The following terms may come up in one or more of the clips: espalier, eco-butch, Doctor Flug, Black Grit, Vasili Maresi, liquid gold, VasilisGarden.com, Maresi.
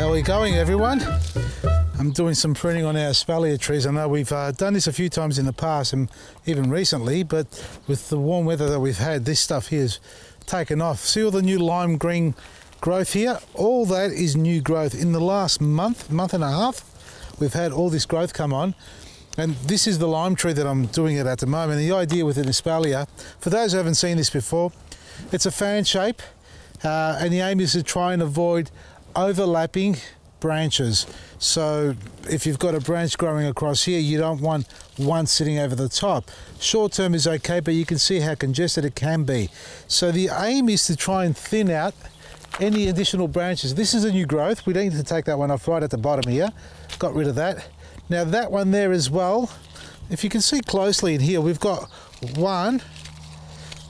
How are we going, everyone? I'm doing some pruning on our espalier trees. I know we've done this a few times in the past and even recently, but with the warm weather that we've had, this stuff here has taken off. See all the new lime green growth here? All that is new growth. In the last month and a half, we've had all this growth come on. And this is the lime tree that I'm doing it at the moment. The idea with an espalier, for those who haven't seen this before, it's a fan shape, and the aim is to try and avoid overlapping branches. So if you've got a branch growing across here, you don't want one sitting over the top. Short term is okay, but you can see how congested it can be. So the aim is to try and thin out any additional branches. This is a new growth. We don't need to take that one off right at the bottom here. Got rid of that. Now that one there as well, if you can see closely in here, we've got 1,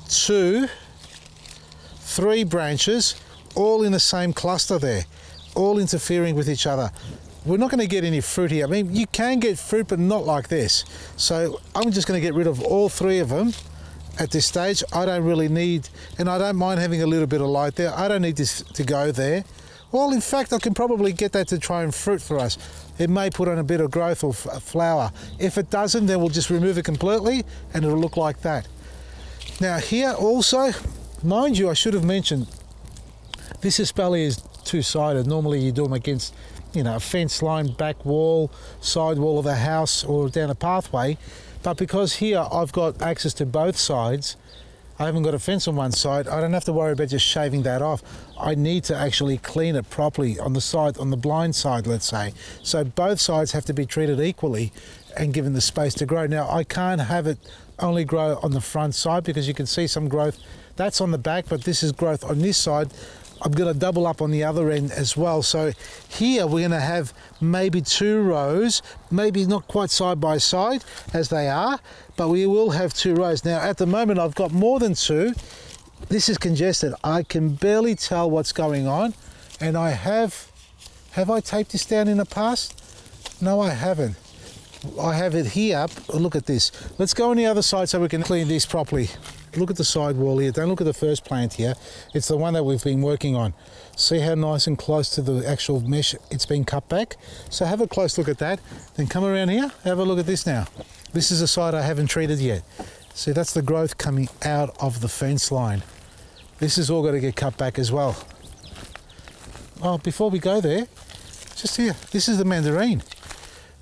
2, 3 branches all in the same cluster there, all interfering with each other. We're not going to get any fruit here. I mean, you can get fruit, but not like this. So I'm just going to get rid of all three of them at this stage. I don't really need, and I don't mind having a little bit of light there. I don't need this to go there. Well, in fact, I can probably get that to try and fruit for us. It may put on a bit of growth or flower. If it doesn't, then we'll just remove it completely and it'll look like that. Now here also, mind you, I should have mentioned, this espalier is two-sided. Normally you do them against, you know, a fence line, back wall, side wall of a house or down a pathway. But because here I've got access to both sides, I haven't got a fence on one side, I don't have to worry about just shaving that off. I need to actually clean it properly on the side, on the blind side, let's say. So both sides have to be treated equally and given the space to grow. Now I can't have it only grow on the front side because you can see some growth that's on the back, but this is growth on this side. I'm going to double up on the other end as well. So here we're going to have maybe 2 rows, maybe not quite side by side as they are, but we will have 2 rows. Now at the moment I've got more than 2. This is congested. I can barely tell what's going on. And I have I taped this down in the past? No, I haven't. I have it here. Look at this. Let's go on the other side so we can clean this properly. Look at the side wall here. Don't look at the first plant here. It's the one that we've been working on. See how nice and close to the actual mesh it's been cut back? So have a close look at that. Then come around here, have a look at this now. This is a side I haven't treated yet. See, that's the growth coming out of the fence line. This is all got to get cut back as well. Oh, before we go there, just here, this is the mandarin.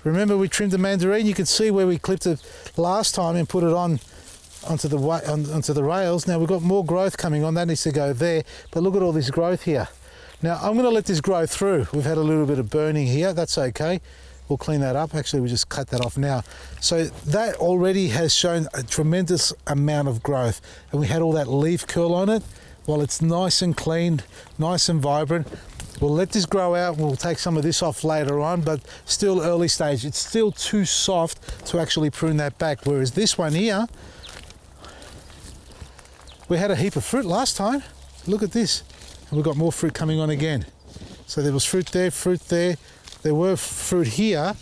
Remember we trimmed the mandarin? You can see where we clipped it last time and put it on onto the rails. Now we've got more growth coming on. That needs to go there. But look at all this growth here. Now I'm going to let this grow through. We've had a little bit of burning here. That's okay. We'll clean that up. Actually, we just cut that off now. So that already has shown a tremendous amount of growth. And we had all that leaf curl on it. Well, it's nice and clean, nice and vibrant. We'll let this grow out and we'll take some of this off later on, but still early stage. It's still too soft to actually prune that back. Whereas this one here, we had a heap of fruit last time. Look at this. And we've got more fruit coming on again. So there was fruit there, there were fruit here.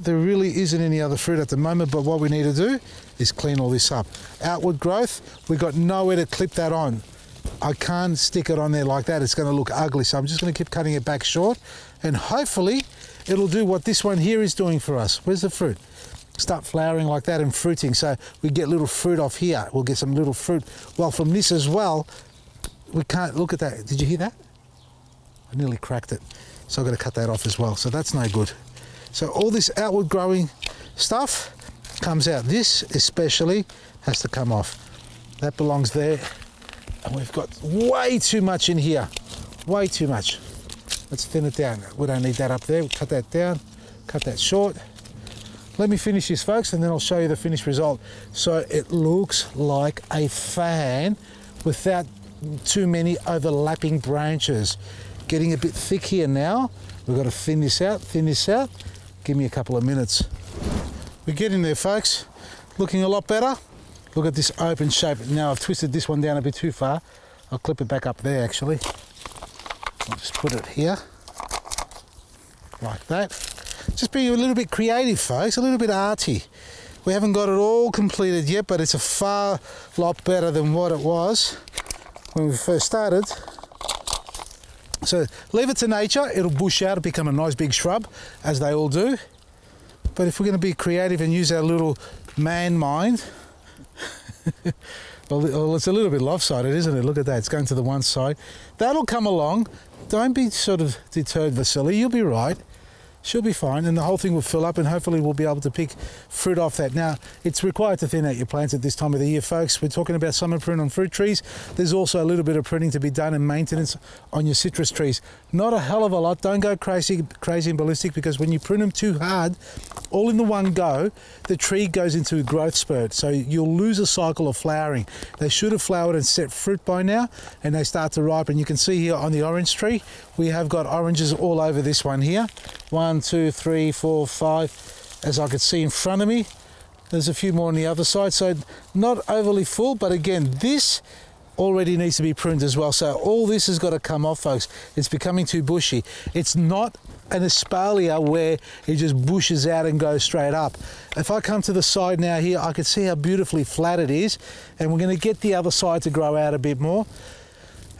There really isn't any other fruit at the moment, but what we need to do is clean all this up. Outward growth, we've got nowhere to clip that on. I can't stick it on there like that. It's gonna look ugly. So I'm just gonna keep cutting it back short and hopefully it'll do what this one here is doing for us. Where's the fruit? Start flowering like that and fruiting, so we get little fruit off here. We'll get some little fruit, well, from this as well. We can't, look at that. Did you hear that? I nearly cracked it. So I've got to cut that off as well, so that's no good. So all this outward growing stuff comes out. This especially has to come off. That belongs there. And we've got way too much in here, way too much. Let's thin it down. We don't need that up there. We'll cut that down, cut that short. Let me finish this, folks, and then I'll show you the finished result. So it looks like a fan without too many overlapping branches. Getting a bit thick here now. We've got to thin this out, thin this out. Give me a couple of minutes. We're getting there, folks. Looking a lot better. Look at this open shape. Now I've twisted this one down a bit too far. I'll clip it back up there, actually. I'll just put it here, like that. Just be a little bit creative, folks, a little bit arty. We haven't got it all completed yet, but it's a far lot better than what it was when we first started. So leave it to nature, it'll bush out, it'll become a nice big shrub, as they all do. But if we're going to be creative and use our little man mind, well, it's a little bit lopsided, isn't it? Look at that, it's going to the one side. That'll come along. Don't be sort of deterred, Vasili, you'll be right. She'll be fine, and the whole thing will fill up, and hopefully we'll be able to pick fruit off that. Now, it's required to thin out your plants at this time of the year, folks. We're talking about summer prune on fruit trees. There's also a little bit of pruning to be done and maintenance on your citrus trees. Not a hell of a lot. Don't go crazy and ballistic, because when you prune them too hard, all in the one go, the tree goes into a growth spurt, so you'll lose a cycle of flowering. They should have flowered and set fruit by now, and they start to ripen. You can see here on the orange tree, we have got oranges all over this one here. 1, 2, 3, 4, 5, as I could see in front of me. There's a few more on the other side, so not overly full, but again, this already needs to be pruned as well. So all this has got to come off, folks. It's becoming too bushy. It's not an espalier where it just bushes out and goes straight up. If I come to the side now here, I can see how beautifully flat it is, and we're going to get the other side to grow out a bit more.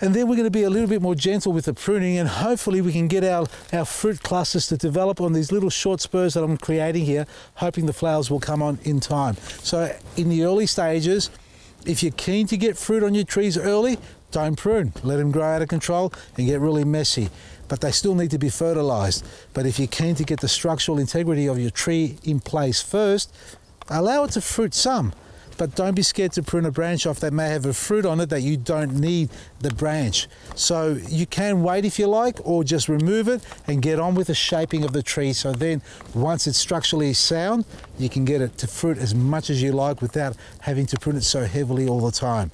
And then we're going to be a little bit more gentle with the pruning, and hopefully we can get our fruit clusters to develop on these little short spurs that I'm creating here, hoping the flowers will come on in time. So in the early stages, if you're keen to get fruit on your trees early, don't prune. Let them grow out of control and get really messy. But they still need to be fertilized. But if you're keen to get the structural integrity of your tree in place first, allow it to fruit some. But don't be scared to prune a branch off that may have a fruit on it that you don't need the branch. So you can wait if you like, or just remove it and get on with the shaping of the tree. So then once it's structurally sound, you can get it to fruit as much as you like without having to prune it so heavily all the time.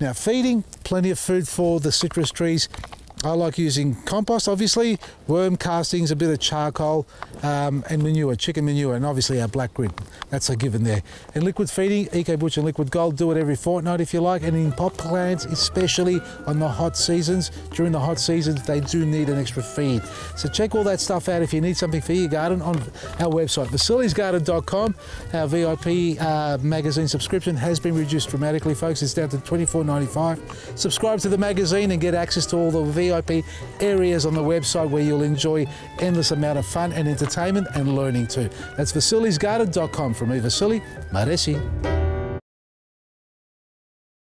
Now, feeding, plenty of food for the citrus trees. I like using compost, obviously, worm castings, a bit of charcoal, and manure, chicken manure, and obviously our black grit. That's a given there. And liquid feeding, eco-butch and liquid gold, do it every fortnight if you like. And in pot plants, especially on the hot seasons, during the hot seasons, they do need an extra feed. So check all that stuff out if you need something for your garden on our website, VasilisGarden.com. Our VIP magazine subscription has been reduced dramatically, folks. It's down to $24.95. Subscribe to the magazine and get access to all the VIP areas on the website where you'll enjoy endless amount of fun and entertainment and learning too. That's VasilisGarden.com. From me, Vasili, Maresi.